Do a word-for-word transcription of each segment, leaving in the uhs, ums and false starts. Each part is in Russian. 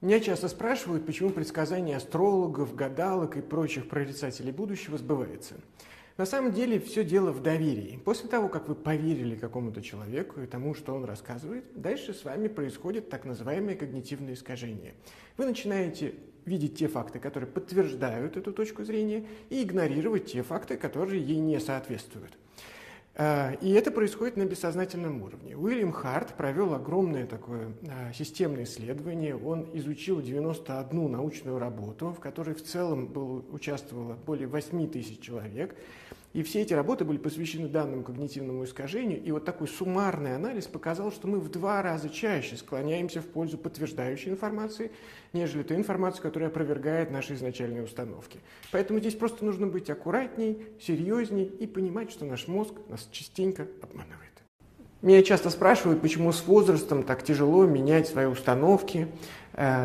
Меня часто спрашивают, почему предсказания астрологов, гадалок и прочих прорицателей будущего сбываются. На самом деле все дело в доверии. После того, как вы поверили какому-то человеку и тому, что он рассказывает, дальше с вами происходит так называемое когнитивное искажение. Вы начинаете видеть те факты, которые подтверждают эту точку зрения, и игнорировать те факты, которые ей не соответствуют. И это происходит на бессознательном уровне. Уильям Харт провел огромное такое системное исследование. Он изучил девяносто одну научную работу, в которой в целом было, участвовало более восьми тысяч человек. И все эти работы были посвящены данному когнитивному искажению. И вот такой суммарный анализ показал, что мы в два раза чаще склоняемся в пользу подтверждающей информации, нежели той информации, которая опровергает наши изначальные установки. Поэтому здесь просто нужно быть аккуратней, серьезней и понимать, что наш мозг нас частенько обманывает. Меня часто спрашивают, почему с возрастом так тяжело менять свои установки,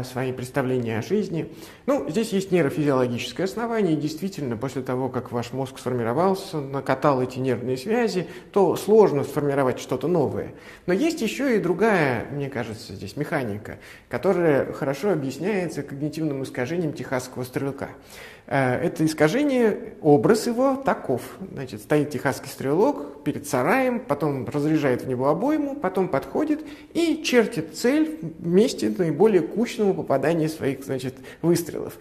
свои представления о жизни. Ну, здесь есть нейрофизиологическое основание, и действительно, после того, как ваш мозг сформировался, накатал эти нервные связи, то сложно сформировать что-то новое. Но есть еще и другая, мне кажется, здесь механика, которая хорошо объясняется когнитивным искажением техасского стрелка. Это искажение, образ его таков. Значит, стоит техасский стрелок перед сараем, потом разряжает в него обойму, потом подходит и чертит цель в месте наиболее кучного попадания своих, значит, выстрелов.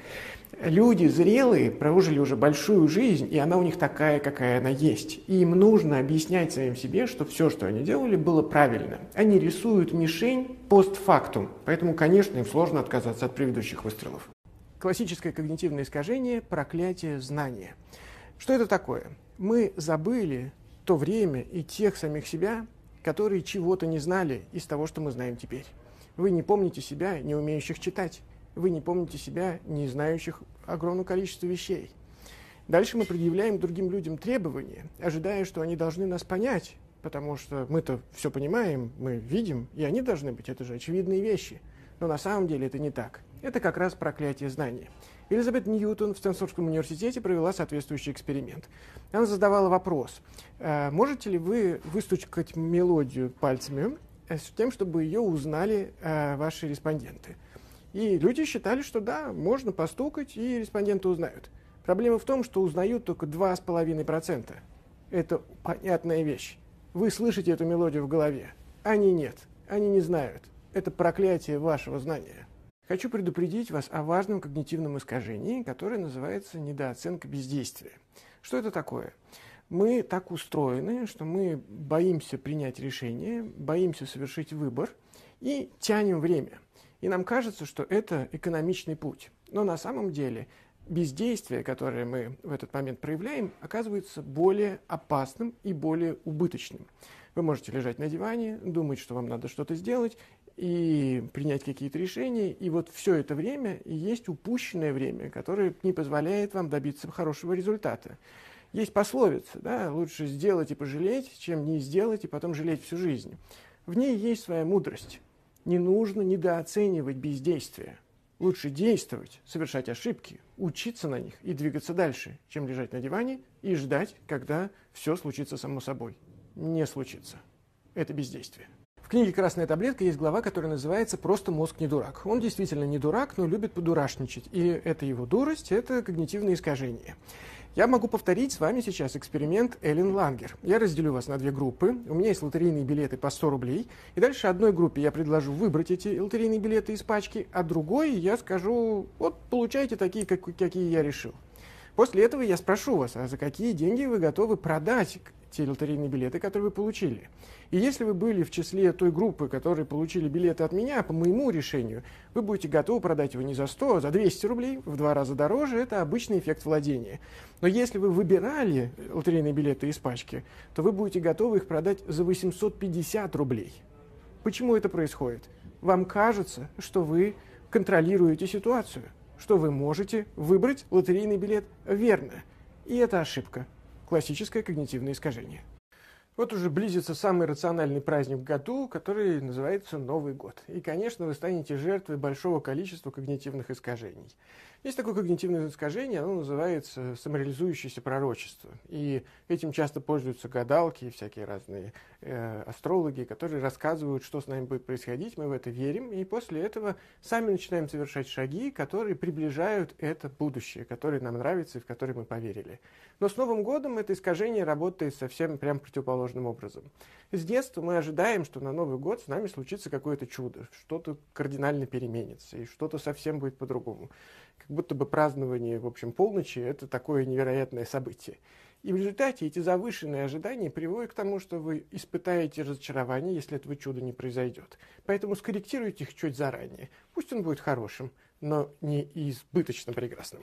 Люди зрелые прожили уже большую жизнь, и она у них такая, какая она есть. И им нужно объяснять самим себе, что все, что они делали, было правильно. Они рисуют мишень постфактум, поэтому, конечно, им сложно отказаться от предыдущих выстрелов. Классическое когнитивное искажение – проклятие знания. Что это такое? Мы забыли то время и тех самих себя, которые чего-то не знали из того, что мы знаем теперь. Вы не помните себя, не умеющих читать. Вы не помните себя, не знающих огромное количество вещей. Дальше мы предъявляем другим людям требования, ожидая, что они должны нас понять, потому что мы-то все понимаем, мы видим, и они должны быть. Это же очевидные вещи. Но на самом деле это не так. Это как раз проклятие знания. Элизабет Ньютон в Стенсорском университете провела соответствующий эксперимент. Она задавала вопрос, можете ли вы выстучкать мелодию пальцами с тем, чтобы ее узнали ваши респонденты. И люди считали, что да, можно постукать, и респонденты узнают. Проблема в том, что узнают только два с половиной процента. Это понятная вещь. Вы слышите эту мелодию в голове. Они нет, они не знают. Это проклятие вашего знания. Хочу предупредить вас о важном когнитивном искажении, которое называется недооценка бездействия. Что это такое? Мы так устроены, что мы боимся принять решение, боимся совершить выбор и тянем время. И нам кажется, что это экономичный путь. Но на самом деле бездействие, которое мы в этот момент проявляем, оказывается более опасным и более убыточным. Вы можете лежать на диване, думать, что вам надо что-то сделать, и принять какие-то решения, и вот все это время и есть упущенное время, которое не позволяет вам добиться хорошего результата. Есть пословица, да, лучше сделать и пожалеть, чем не сделать и потом жалеть всю жизнь. В ней есть своя мудрость. Не нужно недооценивать бездействие. Лучше действовать, совершать ошибки, учиться на них и двигаться дальше, чем лежать на диване и ждать, когда все случится само собой. Не случится. Это бездействие. В книге «Красная таблетка» есть глава, которая называется «Просто мозг не дурак». Он действительно не дурак, но любит подурашничать. И это его дурость, это когнитивное искажение. Я могу повторить с вами сейчас эксперимент Эллен Лангер. Я разделю вас на две группы. У меня есть лотерейные билеты по сто рублей. И дальше одной группе я предложу выбрать эти лотерейные билеты из пачки, а другой я скажу, вот получайте такие, какие я решил. После этого я спрошу вас, а за какие деньги вы готовы продать те лотерейные билеты, которые вы получили. И если вы были в числе той группы, которые получили билеты от меня, по моему решению, вы будете готовы продать его не за сто, а за двести рублей, в два раза дороже, это обычный эффект владения. Но если вы выбирали лотерейные билеты из пачки, то вы будете готовы их продать за восемьсот пятьдесят рублей. Почему это происходит? Вам кажется, что вы контролируете ситуацию, что вы можете выбрать лотерейный билет верно. И это ошибка. Классическое когнитивное искажение. Вот уже близится самый рациональный праздник в году, который называется Новый год. И, конечно, вы станете жертвой большого количества когнитивных искажений. Есть такое когнитивное искажение, оно называется самореализующееся пророчество. И этим часто пользуются гадалки и всякие разные астрологи, которые рассказывают, что с нами будет происходить, мы в это верим, и после этого сами начинаем совершать шаги, которые приближают это будущее, которое нам нравится и в которое мы поверили. Но с Новым годом это искажение работает совсем прям противоположным образом. С детства мы ожидаем, что на Новый год с нами случится какое-то чудо, что-то кардинально переменится, и что-то совсем будет по-другому. Как будто бы празднование, в общем, полночи – это такое невероятное событие. И в результате эти завышенные ожидания приводят к тому, что вы испытаете разочарование, если этого чуда не произойдет. Поэтому скорректируйте их чуть заранее. Пусть он будет хорошим, но не избыточно прекрасным.